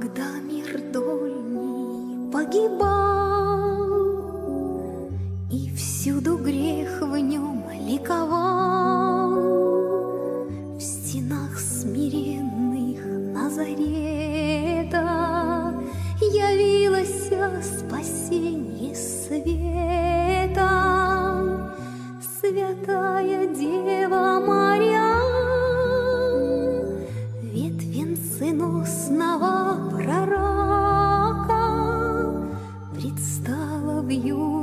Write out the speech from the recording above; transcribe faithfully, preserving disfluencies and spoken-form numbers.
Когда мир дольний погибал, и всюду грех в нем ликовал, в стенах смиренных Назарета явилось спасение света. Святая Дева Мария, ветвь венценосного пророка, предстала в юности.